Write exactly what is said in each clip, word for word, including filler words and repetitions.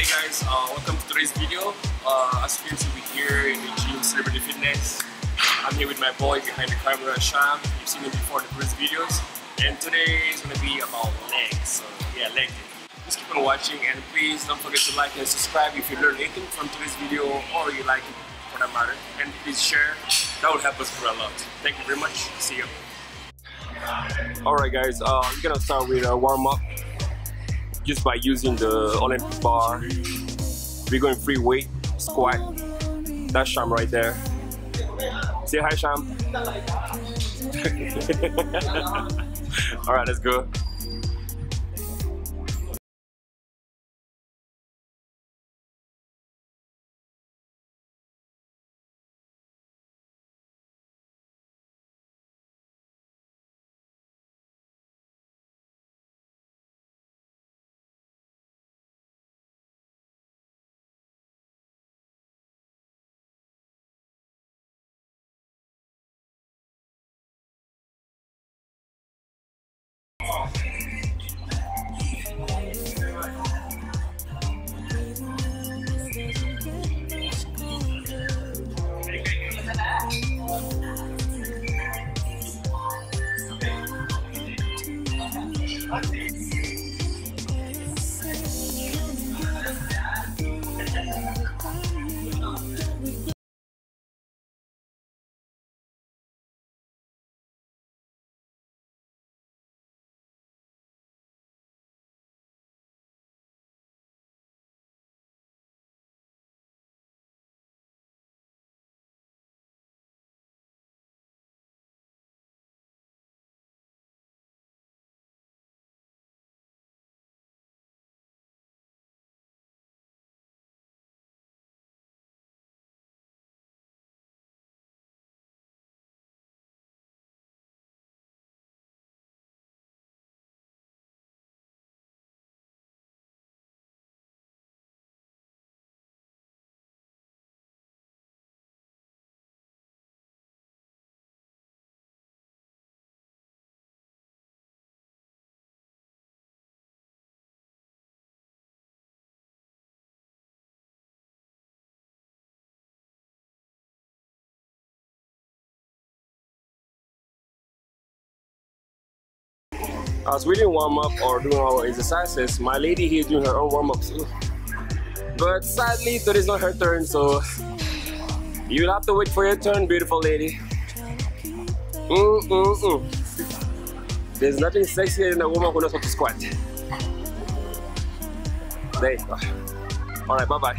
Hey guys, uh, welcome to today's video. Uh, as you can see, we're here in the gym, Celebrity Fitness. I'm here with my boy behind the camera, Sham. You've seen him before in the previous videos. And today is going to be about legs. So yeah, leg day. Just keep on watching and please don't forget to like and subscribe if you learned anything from today's video or you like it for that matter. And please share. That will help us grow a lot. Thank you very much. See you. Alright guys, uh, we're going to start with a warm-up. Just by using the Olympic bar, we're going free weight squat. That's Sham right there. Say hi, Sham. All right, let's go. As we didn't warm up or doing our exercises, my lady here is doing her own warm up too. But sadly, that is not her turn, so you'll have to wait for your turn, beautiful lady. Mm, mm, mm. There's nothing sexier than a woman who knows how to squat. There you go. Alright, bye bye.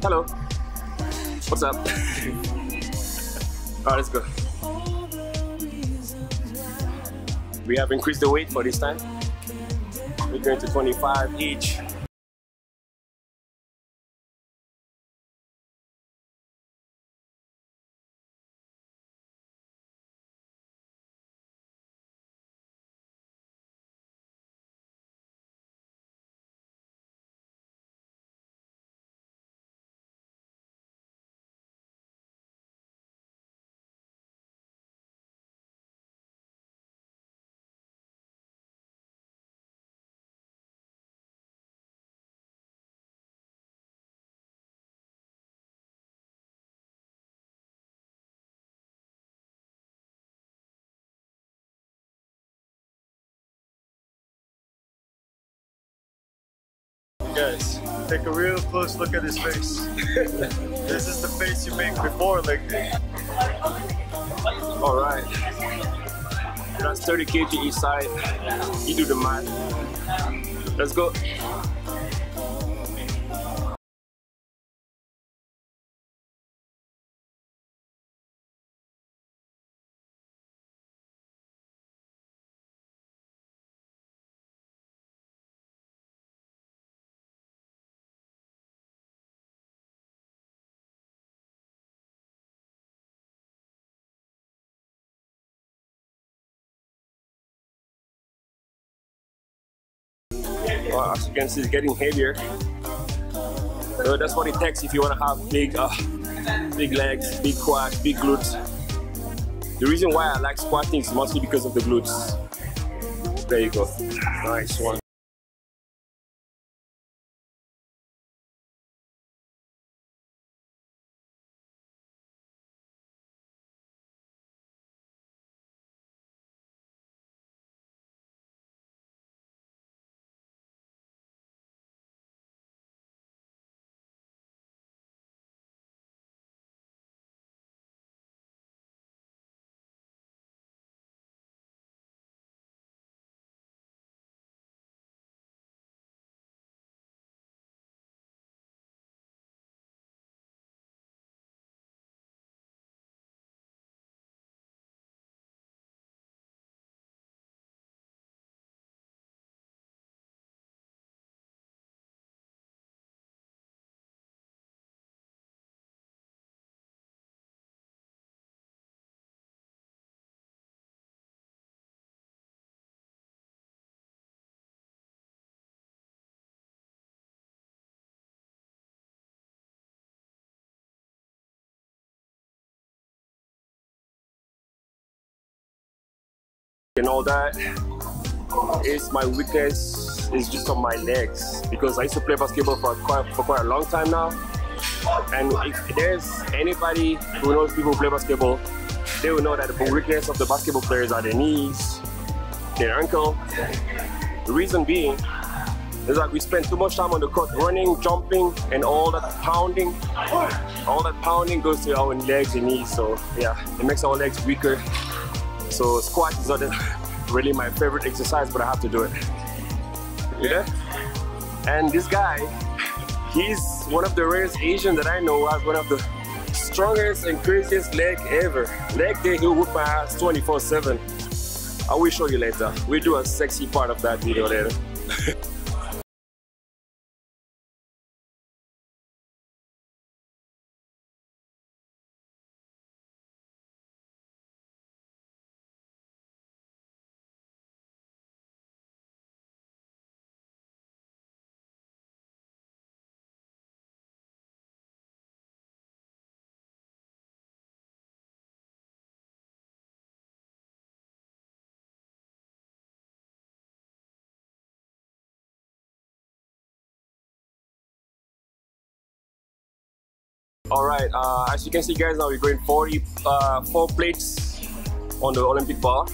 Hello. What's up? Alright, let's go. We have increased the weight for this time. We're going to twenty-five each. Guys, take a real close look at his face. This is the face you make before leg day. Alright. That's thirty kilograms each side. You do the math. Let's go. Well, as you can see, it's getting heavier. So that's what it takes if you want to have big, uh, big legs, big quads, big glutes. The reason why I like squatting is mostly because of the glutes. There you go. Nice one. and all that, is my weakness is just on my legs, because I used to play basketball for quite, for quite a long time now. And if there's anybody who knows people who play basketball, they will know that the weakness of the basketball players are their knees, their ankle. The reason being is that we spend too much time on the court running, jumping, and all that pounding. All that pounding goes to our legs and knees, so yeah, it makes our legs weaker. So squat is not really my favorite exercise, but I have to do it. Yeah? And this guy, he's one of the rarest Asian that I know as one of the strongest and craziest leg ever. Leg day, he'll whoop my ass twenty-four seven. I will show you later. We'll do a sexy part of that video later. All right, uh, as you can see guys, now we're going forty, uh, four plates on the Olympic bar,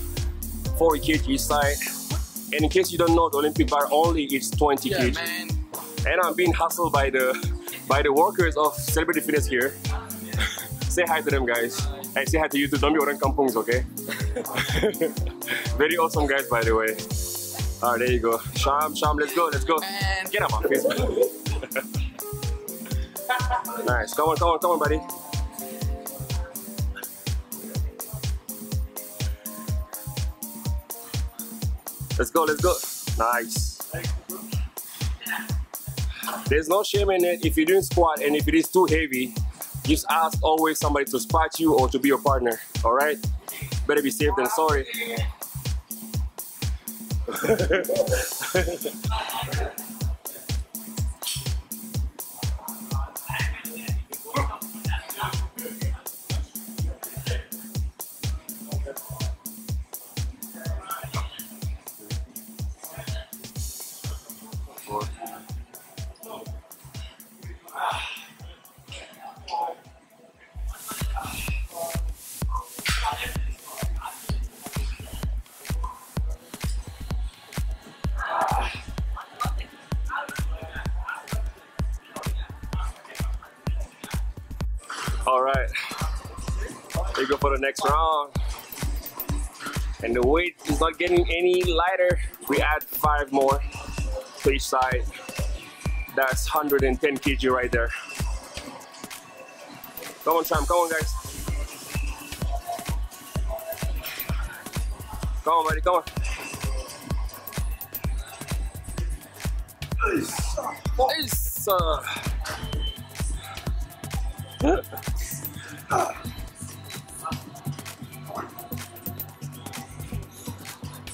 forty kilograms each side. And in case you don't know, the Olympic bar only is twenty kilograms. Yeah, and I'm being hustled by the by the workers of Celebrity Fitness here. Say hi to them guys. Hi. And say hi to you too. Don't be orang kampungs, okay? Very awesome guys, by the way. All right, there you go. Sham, Sham, let's go, let's go. Man. Get out of my face, man. Nice, come on, come on, come on, buddy. Let's go, let's go. Nice. There's no shame in it. If you're doing squat and if it is too heavy, just ask always somebody to spot you or to be your partner, all right? Better be safe than sorry. All right, we go for the next round. And the weight is not getting any lighter. We add five more to each side. That's one hundred ten kilograms right there. Come on, Sham, come on, guys. Come on, buddy, come on. Nice. Uh, Uh.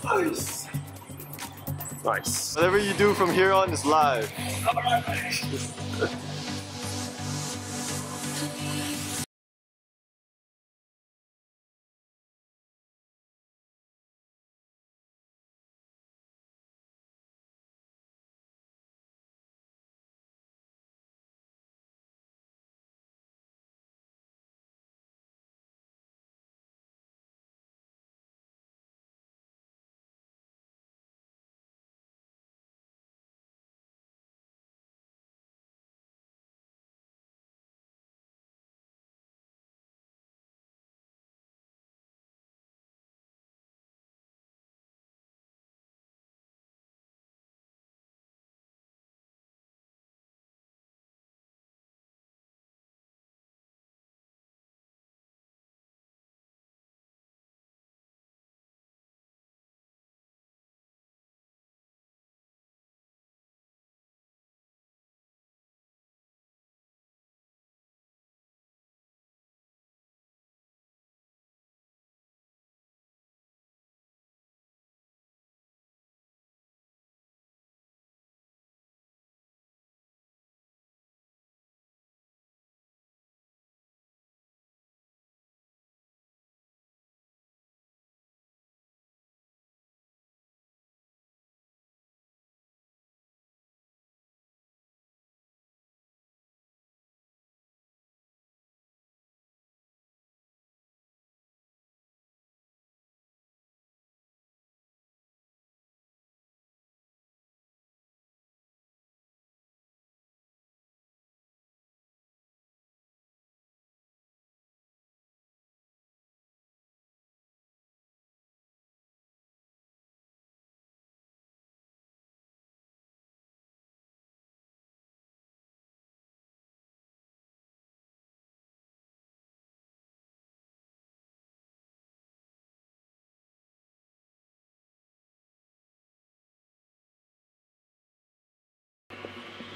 Nice. Nice. Whatever you do from here on is live.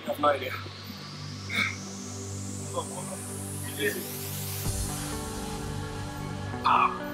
I have no idea. Oh, wow. It is. Ah.